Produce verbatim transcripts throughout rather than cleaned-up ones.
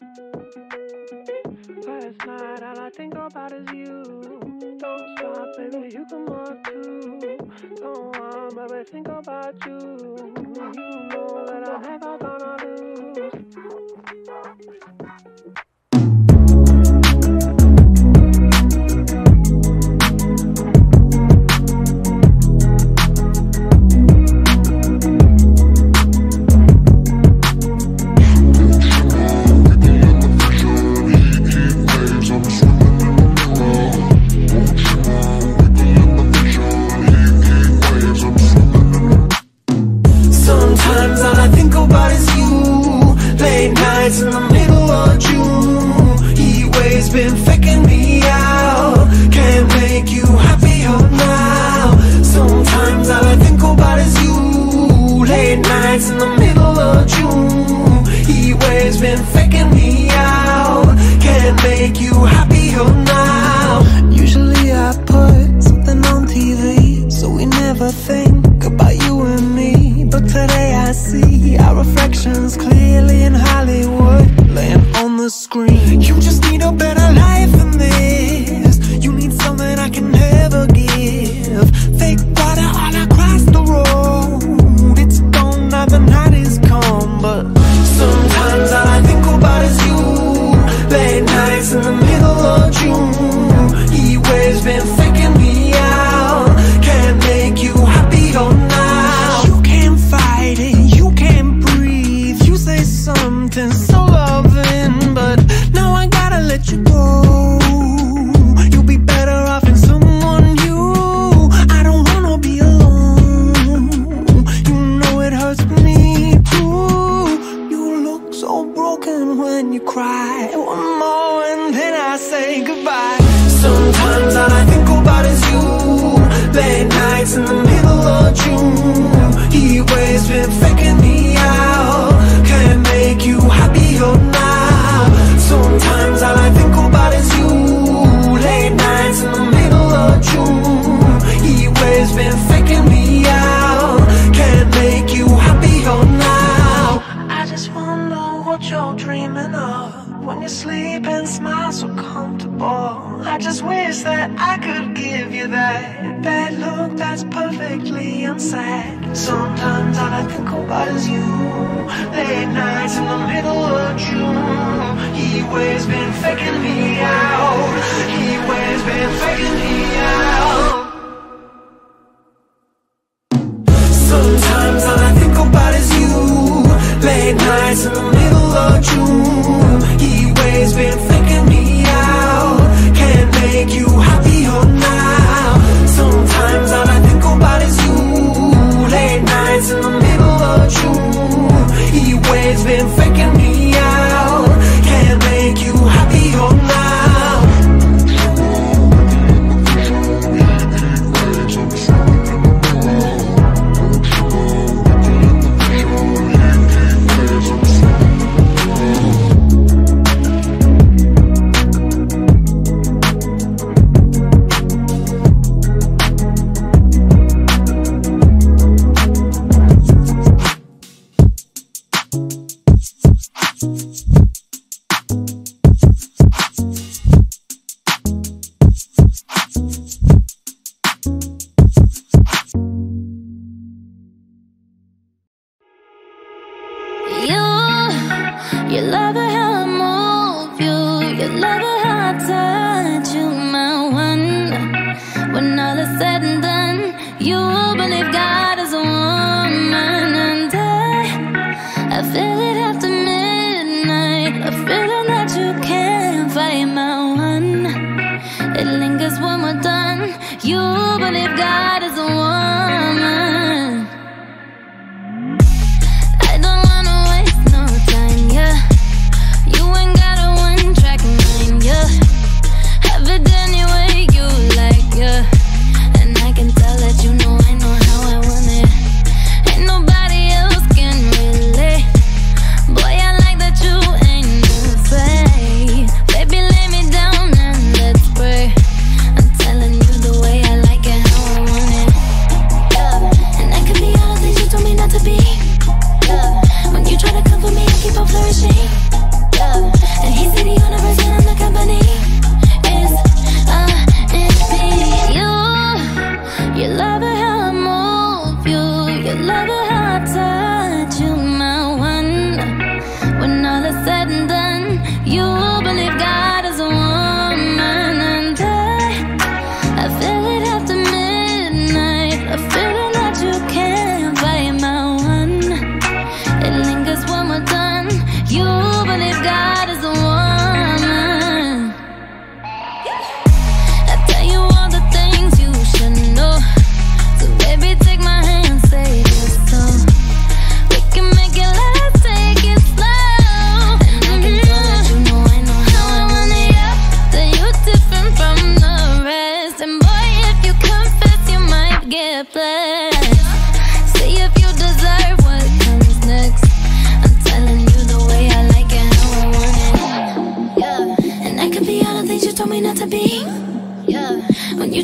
Last night, all I think about is you. Don't stop, baby, you come on too. Don't want, baby, think about you. You know that I have all gonna lose.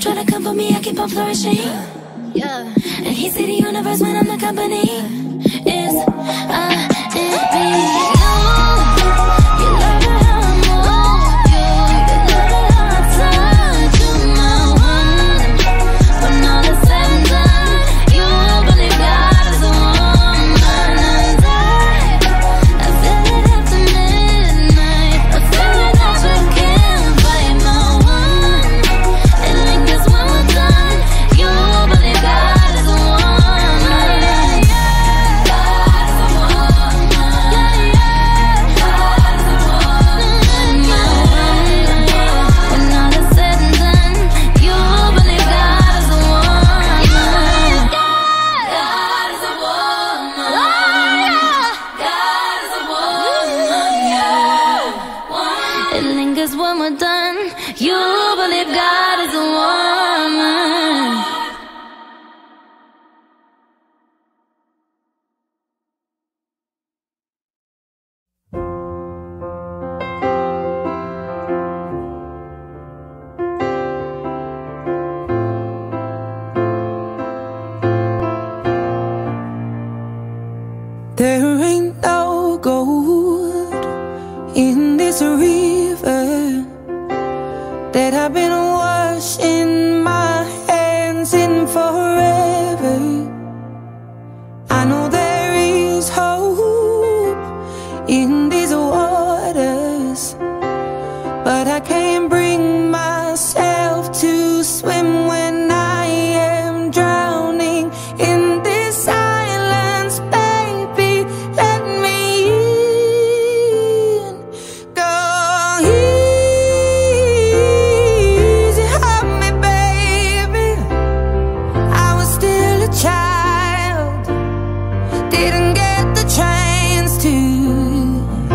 try to come for me, I keep on flourishing. Yeah. And he see the universe when I'm the company. Yeah. Is I did be. Didn't get the chance to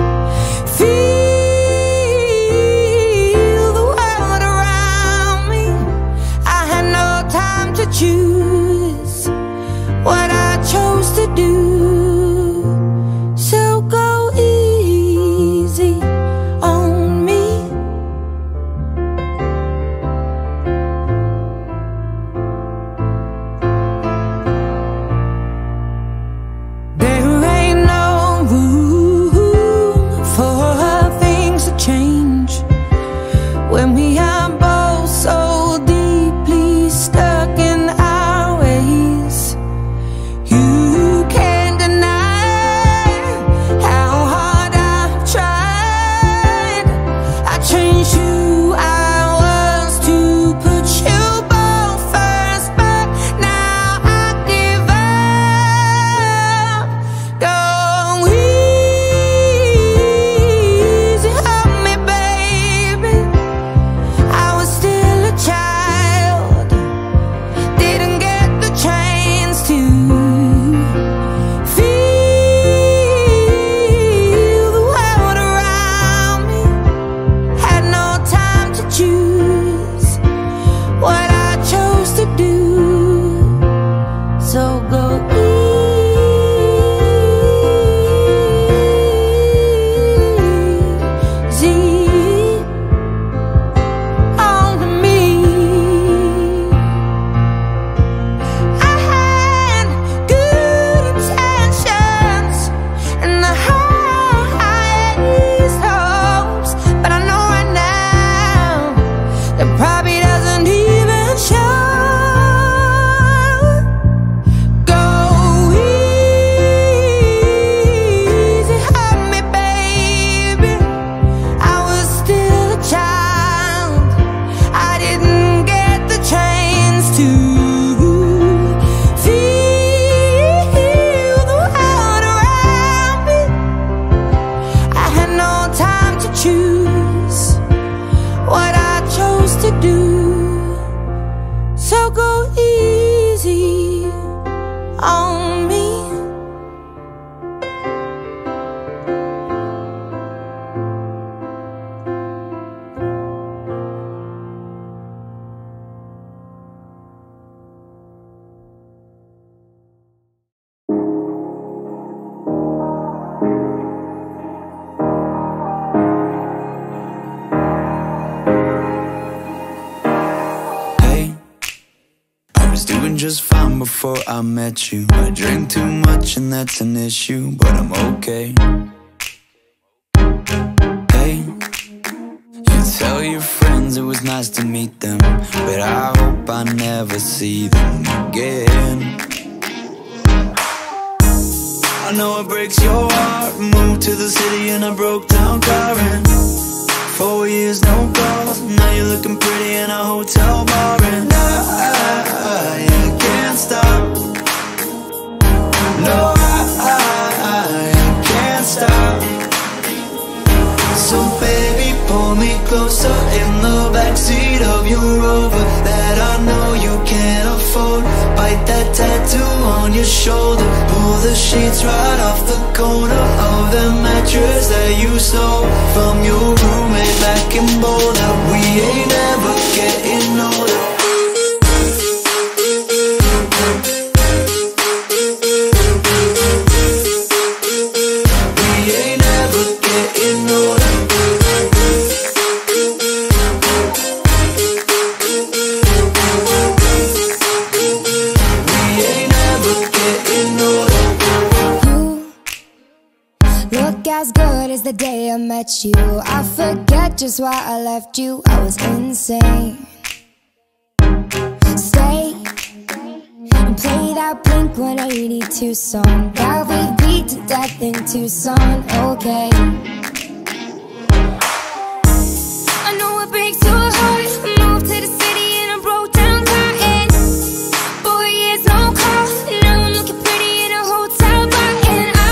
just fine before I met you. I drink too much and that's an issue, but I'm okay. Hey, you tell your friends it was nice to meet them, but I hope I never see them again. I know it breaks your heart. Moved to the city and I broke down crying. Four years, no calls. Now you're looking pretty in a hotel bar. And I, I, I can't stop. No, I, I, I can't stop. So baby, pull me closer in the backseat of your Rover that I know you can't afford. Bite that tattoo on your shoulder. Pull the sheets right off the corner of the mattress that you stole from your roommate back in Boulder. We ain't ever getting older. We ain't ever getting older. As good as the day I met you, I forget just why I left you. I was insane. Stay and play that Blink one eighty-two song that we beat to death in Tucson. Okay, I know it breaks your heart. Moved to the city and I broke down crying. Four years, no call. Now I'm looking pretty in a hotel bar. And I, I,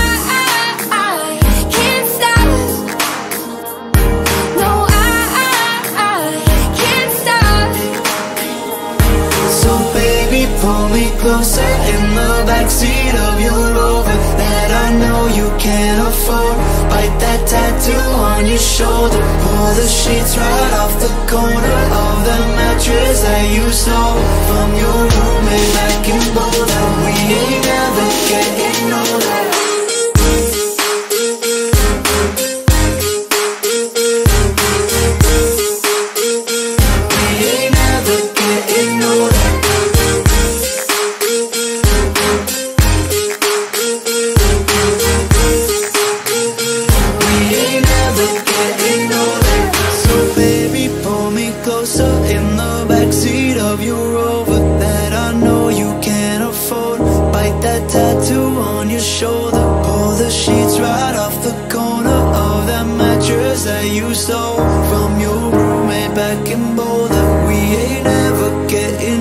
I pull me closer in the backseat of your Rover that I know you can't afford. Bite that tattoo on your shoulder. Pull the sheets right off the corner of the mattress that you stole from your roommate back in Boulder. We ain't ever getting older. You stole from your roommate back in Boulder. We ain't ever getting